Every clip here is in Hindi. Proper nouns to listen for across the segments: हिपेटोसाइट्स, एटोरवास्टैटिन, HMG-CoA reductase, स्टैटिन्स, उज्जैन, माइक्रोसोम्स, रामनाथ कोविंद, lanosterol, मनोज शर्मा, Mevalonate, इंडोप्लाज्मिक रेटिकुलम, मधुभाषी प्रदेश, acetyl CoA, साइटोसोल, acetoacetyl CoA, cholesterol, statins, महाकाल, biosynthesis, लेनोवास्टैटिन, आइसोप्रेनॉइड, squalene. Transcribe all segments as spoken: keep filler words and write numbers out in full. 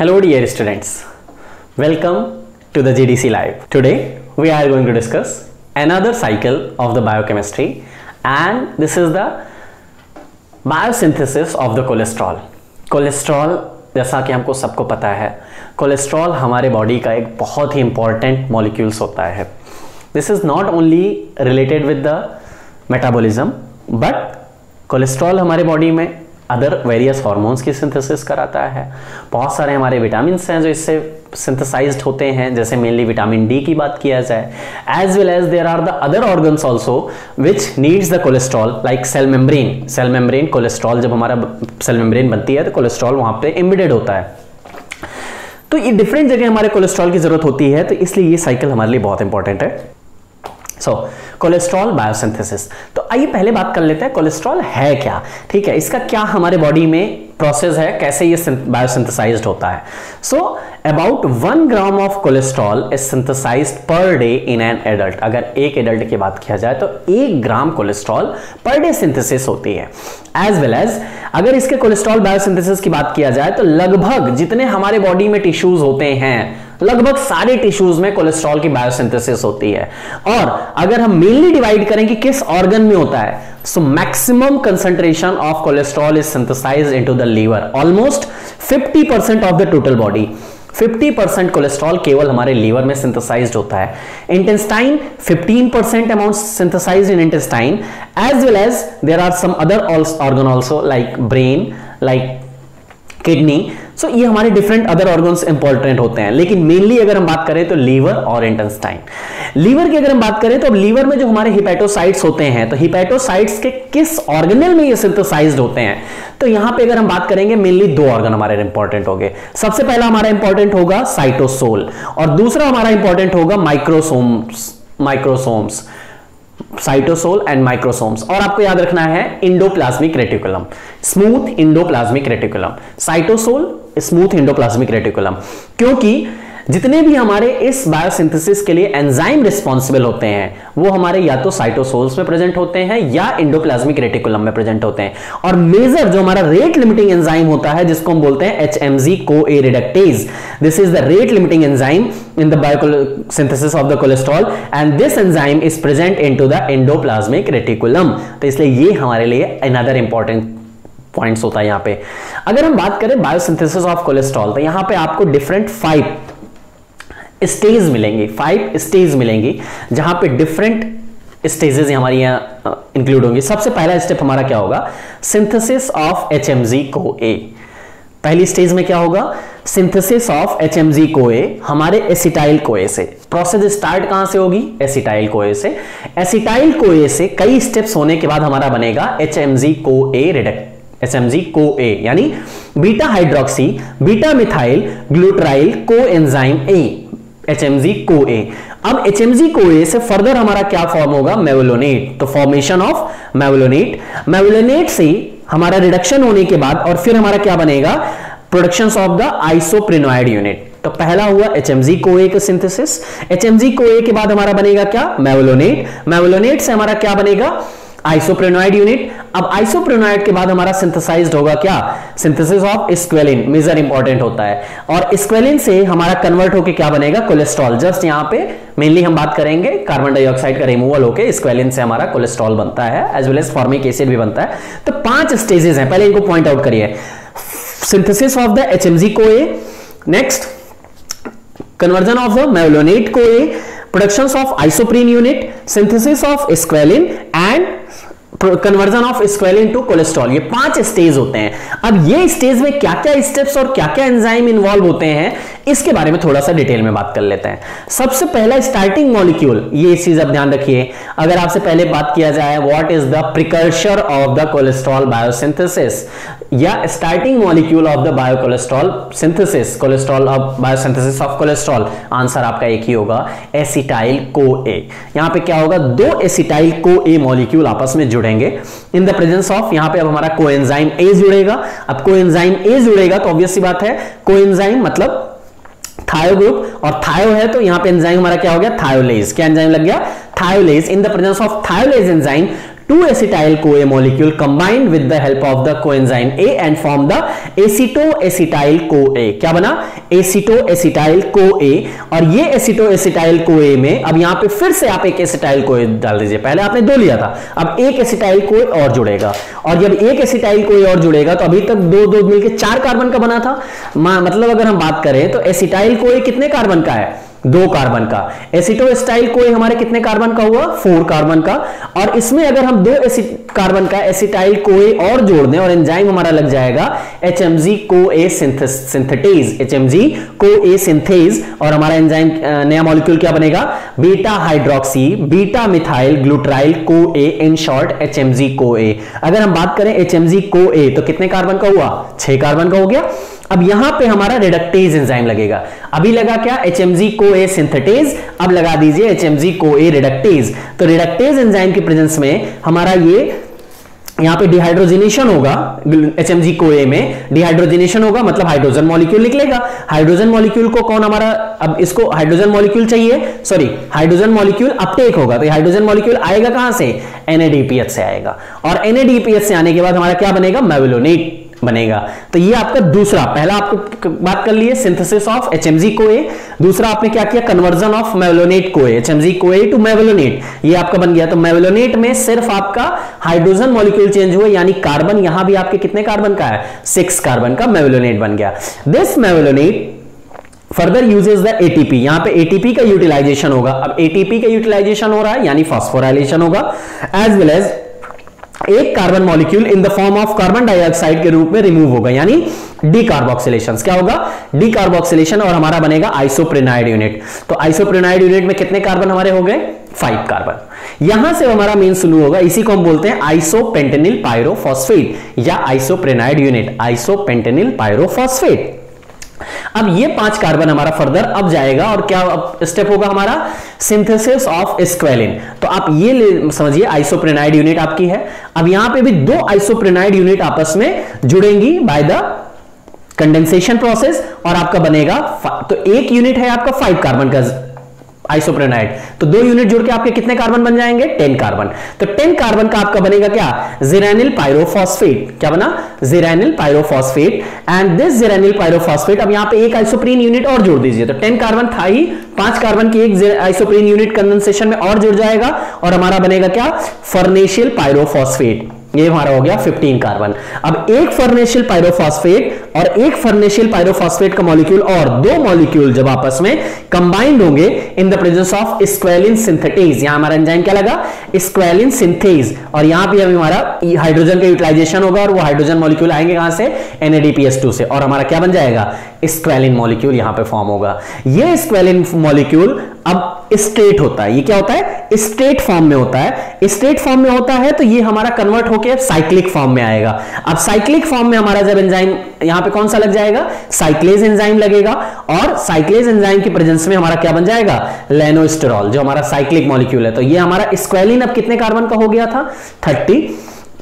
Hello dear students, welcome to the G D C Live. Today we are going to discuss another cycle of the biochemistry, and this is the biosynthesis of the cholesterol. Cholesterol, जैसा कि हमको सबको पता है, cholesterol हमारे body का एक बहुत ही important molecules होता है. This is not only related with the metabolism, but cholesterol हमारे body में अदर वेरियस हार्मोन्स की सिंथेसिस कराता है. बहुत सारे हमारे विटामिन्स हैं जो इससे सिंथेसाइज्ड होते हैं, जैसे मेनली विटामिन डी की बात किया जाए, as well as there are the other organs also which needs the cholesterol, like cell membrane. Cell membrane cholesterol, जब हमारा सेल मेम्ब्रेन बनती है तो कोलेस्ट्रॉल वहां पे एम्बेडेड होता है. तो ये डिफरेंट जगह हमारे कोलेस्ट्रॉल की जरूरत होती है, तो इसलिए ये साइकिल हमारे लिए बहुत इंपॉर्टेंट है. सो कोलेस्ट्रॉल बायोसिंथेसिस, तो आइए पहले बात कर लेते हैं कोलेस्ट्रॉल है क्या. ठीक है, इसका क्या हमारे बॉडी में प्रोसेस है, कैसे ये बायोसिंथेसाइज्ड होता है. So about one gram of cholesterol is synthesized per day in an adult. अगर एक एडल्ट की बात किया जाए तो एक gram cholesterol per day synthesis होती है. एज वेल एज अगर इसके कोलेस्ट्रॉल बायोसिंथेसिस की बात किया जाए तो लगभग जितने हमारे बॉडी में टिश्यूज होते हैं, लगभग सारे टिश्यूज में कोलेस्ट्रॉल की बायोसिंथेसिस होती है. और अगर हम मेनली डिवाइड करें कि किस ऑर्गन में होता है, so maximum concentration of cholesterol is synthesized into the liver. Almost fifty percent of the total body, fifty percent cholesterol केवल हमारे लीवर में सिंथेसाइज्ड होता है. Intestine fifteen percent amount synthesized in intestine, as well as there are some other organ also like brain, like kidney. सो ये हमारे डिफरेंट अदर ऑर्गन्स इंपॉर्टेंट होते हैं, लेकिन मेनली अगर हम बात करें तो लीवर और इंटेस्टाइन. लीवर की अगर हम बात करें तो अब लीवर में जो हमारे हिपेटोसाइट्स होते हैं, तो हिपेटोसाइट्स के किस ऑर्गेनेल में ये सिंथेसाइज्ड होते हैं, तो यहां पे अगर हम बात करेंगे मेनली दो ऑर्गन हमारे इंपॉर्टेंट होंगे. सबसे पहला हमारा इंपॉर्टेंट होगा साइटोसोल, और दूसरा हमारा इंपॉर्टेंट होगा माइक्रोसोम्स. माइक्रोसोम्स, साइटोसोल and माइक्रोसोम्स. और आपको याद रखना है इंडोप्लाज्मिक रेटिकुलम, smooth इंडोप्लाज्मिक रेटिकुलम. साइटोसोल, smooth इंडोप्लाज्मिक रेटिकुलम, क्योंकि जितने भी हमारे इस बायोसिंथेसिस के लिए एंजाइम रिस्पॉन्सिबल होते हैं वो हमारे या तो साइटोसोल्स में प्रेजेंट होते हैं या इंडोप्लाज्मिक रेटिकुलम में प्रेजेंट होते हैं. और मेजर जो हमारा रेट लिमिटिंग एंजाइम होता है, जिसको हम बोलते हैं एच एम जी को A reductase, this is the rate limiting enzyme in the biosynthesis of the cholesterol, and this enzyme is present in to the इंडोप्लाज्मिक रेटिकुलम. तो इसलिए ये हमारे लिए अनदर इंपॉर्टेंट पॉइंट्स होता है. यहाँ पे अगर हम बात करें बायोसिंथेसिस ऑफ कोलेस्ट्रॉल, तो यहाँ पे आपको डिफरेंट फाइव स्टेज मिलेंगी, फाइव स्टेज मिलेंगी, जहां पे डिफरेंट स्टेजेस हमारी यहां इंक्लूड होंगी. सबसे पहला स्टेप हमारा क्या होगा, synthesis of H M G को ए. पहली स्टेज में क्या होगा, synthesis of H M G को ए हमारे एसिटाइल कोए से. प्रोसेस स्टार्ट कहां से होगी, एसिटाइल कोए से. एसिटाइल कोए से कई स्टेप्स होने के बाद हमारा बनेगा एच एम जी को A reduct, H M G को ए यानी beta hydroxy beta methyl glutaryl coenzyme A, H M G को ए. अब एच एम जी को ए से फर्दर हमारा क्या फॉर्म होगा, मेवलोनेट. तो फॉर्मेशन ऑफ मेवलोनेट, मेवलोनेट से हमारा रिडक्शन होने के बाद और फिर हमारा क्या बनेगा, production of the आइसोप्रेनॉइड unit. तो पहला हुआ एच एम जी को ए का सिंथेसिस. एच एम जी को ए के बाद हमारा बनेगा क्या, मेवलोनेट. मेवलोनेट से हमारा क्या बनेगा, आइसोप्रेनॉइड यूनिट. अब आइसोप्रेनॉइड के बाद हमारा सिंथेसाइज्ड होगा क्या, synthesis of squalene, major important होता है. और स्क्वेलिन से हमारा कन्वर्ट होकर क्या बनेगा, कोलेस्ट्रॉल. जस्ट यहां पे मेनली हम बात करेंगे कार्बन डाइऑक्साइड का रिमूवल होकर स्क्वेलिन से हमारा कोलेस्ट्रॉल बनता है, as well as formic acid भी बनता है. तो पांच स्टेजेस हैं, पहले इनको पॉइंट आउट करिए. Synthesis of the H M G को A, next conversion of the mevalonate को A, production of isoprene unit, synthesis of squalene and conversion of squalene to cholesterol. ये पांच स्टेज होते हैं. अब ये स्टेज में क्या क्या स्टेप्स और क्या क्या एंजाइम इन्वॉल्व होते हैं, इसके बारे में थोड़ा सा डिटेल में बात कर लेते हैं. सबसे पहला स्टार्टिंग मॉलिक्यूल, ये चीज आप ध्यान रखिए. अगर आपसे पहले बात किया जाए what is the precursor of the cholesterol biosynthesis या starting molecule of the bio cholesterol synthesis, cholesterol of biosynthesis of cholesterol, answer आपका एक ही होगा, एसिटाइल कोए. यहां पे क्या होगा, दो एसिटाइल कोए मॉलिक्यूल आपस में जुड़ेंगे इन द प्रेजेंस ऑफ, यहां पे अब हमारा कोएंजाइम ए जुड़ेगा. अब कोएंजाइम ए जुड़ेगा तो ऑब्वियस सी बात है, कोएंजाइम मतलब थायो ग्रुप, और थायो है तो यहां पे एंजाइम हमारा क्या हो गया, थायोलेज. क्या एंजाइम लग गया, thiolase. In the presence of thiolase enzyme two acetyl CoA molecule combined with the help of the coenzyme A and form the acetoacetyl CoA. क्या बना? acetoacetyl CoA. और ये acetoacetyl CoA में अब यहाँ पे फिर से आप एक acetyl CoA डाल दीजिए. पहले आपने दो लिया था, अब एक acetyl CoA और जुड़ेगा, और जब एक acetyl CoA और जुड़ेगा तो अभी तक दो दो मिलकर चार कार्बन का बना था. मतलब अगर हम बात करें तो acetyl CoA कितने कार्बन का है? दो कार्बन का. एसिटोएसिटाइल कोए हमारे कितने कार्बन का हुआ? फोर कार्बन का. और इसमें अगर हम दो कार्बन का एसिटाइल कोए और जोड़ दें और एंजाइम हमारा लग जाएगा एच एम जी कोए सिंथेटेज, एच एम जी कोए सिंथेज. और हमारा एंजाइम नया मॉलिक्यूल क्या बनेगा? Beta hydroxy beta methyl glutaryl CoA, in short H M G CoA. अगर हम बात करें एच एम जी कोए तो कितने कार्बन का हुआ? छह कार्बन का हो गया. अब यहां पे हमारा रिडक्टेज एंजाइम लगेगा. अभी लगा क्या? एच एम जी कोए सिंथेटेज, अब लगा दीजिए एच एम जी कोए रिडक्टेज. तो रिडक्टेज एंजाइम के प्रेजेंस में हमारा ये यहाँ पे डिहाइड्रोजिनेशन होगा. एच एम जी कोए में डिहाइड्रोजिनेशन होगा, मतलब हाइड्रोजन मॉलिक्यूल निकलेगा. हाइड्रोजन मॉलिक्यूल को कौन हमारा, अब इसको हाइड्रोजन मॉलिक्यूल चाहिए, सॉरी हाइड्रोजन मॉलिक्यूल अपटेक होगा. तो ये हाइड्रोजन मॉलिक्यूल आएगा कहां से? N A D P H से आएगा. और N A D P H से आने के बाद हमारा क्या बनेगा? मेवलोनेट बनेगा. तो ये आपका दूसरा, पहला आपको बात कर लिए synthesis of H M G कोए, दूसरा आपने क्या किया? Conversion of mevalonate co A, H M G co A to mevalonate, ये आपका बन गया. तो मेवलोनेट में सिर्फ आपका हाइड्रोजन मॉलिक्यूल चेंज हुआ, यानी कार्बन यहां भी आपके कितने कार्बन का है? सिक्स कार्बन का मेवलोनेट बन गया. This mevalonate further uses the A T P. यहां पे ए टी पी का यूटिलाइजेशन होगा. अब ए टी पी का यूटिलाइजेशन हो रहा है यानी फॉस्फोराइलेशन होगा, एज वेल एज एक carbon molecule in the form of carbon dioxide के रूप में रिमूव होगा, यानी डीकार्बोक्सिलेशन. क्या होगा? डीकार्बोक्सिलेशन. और हमारा बनेगा आइसोप्रेनाइड यूनिट. तो आइसोप्रेनाइड यूनिट में कितने कार्बन हमारे हो गए? Five carbon. यहां से हमारा मेन शुरू होगा. इसी को हम बोलते हैं आइसोपेंटेनिल पायरोफॉस्फेट या आइसोप्रेनाइड यूनिट, आइसोपेंटेनिल पायरोफॉस्फेट. अब ये पांच कार्बन हमारा फर्दर अब जाएगा और क्या अब स्टेप होगा हमारा? Synthesis of squalene. तो आप ये समझिए आइसोप्रेनाइड यूनिट आपकी है. अब यहां पे भी दो आइसोप्रेनाइड यूनिट आपस में जुड़ेंगी बाय द कंडेंसेशन प्रोसेस और आपका बनेगा, तो एक यूनिट है आपका फाइव कार्बन का आइसोप्रेनाइड, तो दो यूनिट जुड़ के आपके कितने कार्बन बन जाएंगे? Ten carbon. तो टेन कार्बन का आपका बनेगा क्या? Geranyl pyrophosphate. क्या बना? Geranyl pyrophosphate. And this geranyl pyrophosphate, अब यहाँ पे एक आइसोप्रीन यूनिट और जोड़ दीजिए. तो टेन कार्बन था ही, पांच कार्बन की एक आइसोप्रीन यूनिट कंडेंसेशन में और जुड़ जाएगा और हमारा बनेगा क्या? Farnesyl pyrophosphate. ये हमारा हो गया फिफ्टीन कार्बन. अब एक फर्नेशियल पायरोफॉस्फेट और एक फर्नेशियल पायरोफॉस्फेट का मॉलिक्यूल और दो मॉलिक्यूल जब आपस में कंबाइंड होंगे in the presence of squalene synthetase, यहां हमारा एंजाइम क्या लगा? Squalene synthase. और यहां पे हमारा हाइड्रोजन का यूटिलाइजेशन होगा और वो हाइड्रोजन मॉलिक्यूल आएंगे कहां से? N A D P S two से. और हमारा क्या बन जाएगा? स्क्वेलिन मॉलिक्यूल यहां पे फॉर्म होगा. ये स्क्वेलिन मॉलिक्यूल अब स्ट्रेट होता है. ये क्या होता है? स्ट्रेट फॉर्म में होता है. स्ट्रेट फॉर्म में होता है तो ये हमारा कन्वर्ट होकर साइक्लिक फॉर्म में आएगा. अब साइक्लिक फॉर्म में हमारा जब एंजाइम यहां पे कौन सा लग जाएगा? साइक्लेज एंजाइम लगेगा. और साइक्लेज एंजाइम की प्रेजेंस में हमारा क्या बन जाएगा? लैनोस्टेरॉल, जो हमारा साइक्लिक मॉलिक्यूल है. तो ये हमारा स्क्वेलिन अब कितने कार्बन का हो गया था? थर्टी.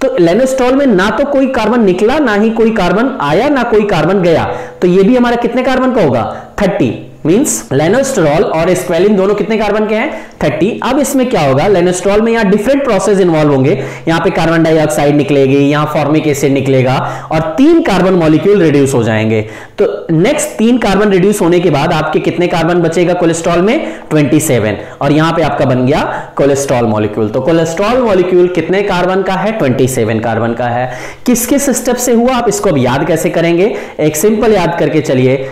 तो लैनोस्टेरॉल में ना तो कोई कार्बन निकला, ना ही कोई कार्बन आया, ना कोई कार्बन गया. तो ये भी हमारा कितने कार्बन का होगा? थर्टी. मींस लैनोस्टेरॉल और स्क्वेलिन दोनों कितने कार्बन के हैं? थर्टी. अब इसमें क्या होगा? लैनोस्टेरॉल में यहाँ डिफरेंट प्रोसेस इन्वॉल्व होंगे. यहाँ पे कार्बन डाइऑक्साइड निकलेगी, यहाँ फॉर्मिक एसिड निकलेगा और तीन कार्बन मॉलिक्यूल रिड्यूस हो जाएंगे. तो नेक्स्ट तीन कार्बन रिड्यूस होने के बाद आपके कितने कार्बन बचेगा कोलेस्ट्रॉल में? Twenty seven. और यहाँ पे आपका बन गया कोलेस्ट्रॉल मॉलिक्यूल. तो कोलेस्ट्रॉल मॉलिक्यूल कितने कार्बन का है? ट्वेंटी सेवन कार्बन का है. किस किस स्टेप से हुआ आप इसको अब याद कैसे करेंगे? एक सिंपल याद करके चलिए,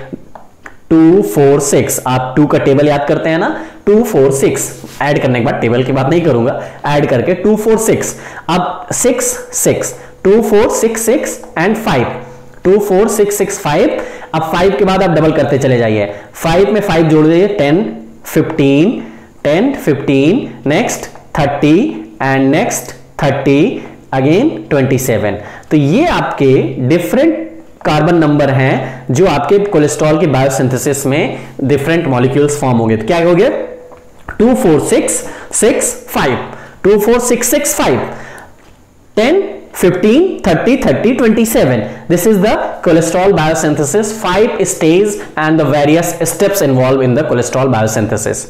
टू फोर सिक्स. आप टू का टेबल याद करते हैं ना, टू फोर सिक्स ऐड करने के बाद, टेबल की बात नहीं करूंगा, ऐड करके टू फोर सिक्स. अब six six, two four six six and five, two four six six five. अब फाइव के बाद आप डबल करते चले जाइए, फाइव में फाइव जोड़ दीजिए, ten fifteen, ten fifteen, next thirty and next thirty, again twenty seven. तो ये आपके डिफरेंट कार्बन नंबर हैं जो आपके कोलेस्ट्रॉल के बायोसिंथेसिस में डिफरेंट मॉलिक्यूल्स फॉर्म होंगे. तो क्या हो गया? Two four six six five, two four six six five, ten fifteen, thirty thirty, twenty seven. This is the cholesterol biosynthesis, five stage and the various steps involve in the cholesterol biosynthesis.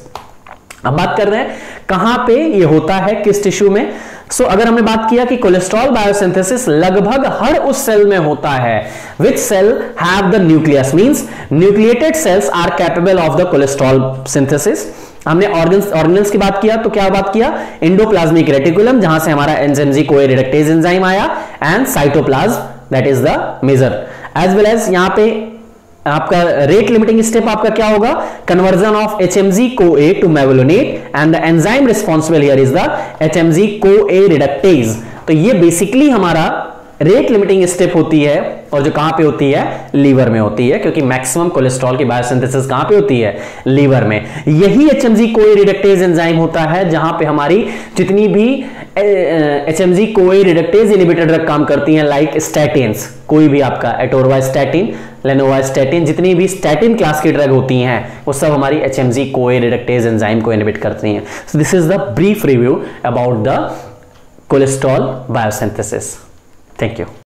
अब बात कर रहे हैं कहां पे ये होता है, किस टिश्यू में. सो so, अगर हमने बात किया कि कोलेस्ट्रॉल बायोसिंथेसिस लगभग हर उस सेल में होता है which cell have the nucleus, means nucleated cells are capable of the cholesterol synthesis. हमने ऑर्गन्स ऑर्गेनेल्स की बात किया तो क्या बात किया, इंडोप्लाज्मिक रेटिकुलम जहां से हमारा H M G CoA reductase enzyme आया and cytoplasm that is the major, as well as यहां पे आपका रेट लिमिटिंग स्टेप आपका क्या होगा, conversion of H M G CoA to mevalonate and the enzyme responsible here is the H M G CoA reductase. तो ये बेसिकली हमारा रेट लिमिटिंग स्टेप होती है और जो कहां पे होती है, लीवर में होती है, क्योंकि मैक्सिमम कोलेस्ट्रॉल की बायोसिंथेसिस कहां पे होती है, लीवर में। यही H M G CoA reductase enzyme होता है जहां पे हमारी जितनी भी H M G CoA reductase inhibitor drug काम करती हैं, लाइक स्टैटिन्स, कोई भी आपका एटोरवास्टैटिन, लेनोवास्टैटिन, जितनी भी स्टैटिन क्लास की ड्रग होती हैं वो सब हमारी H M G CoA reductase enzyme को इनहिबिट करती हैं। So this is the brief review about the cholesterol biosynthesis. Thank you.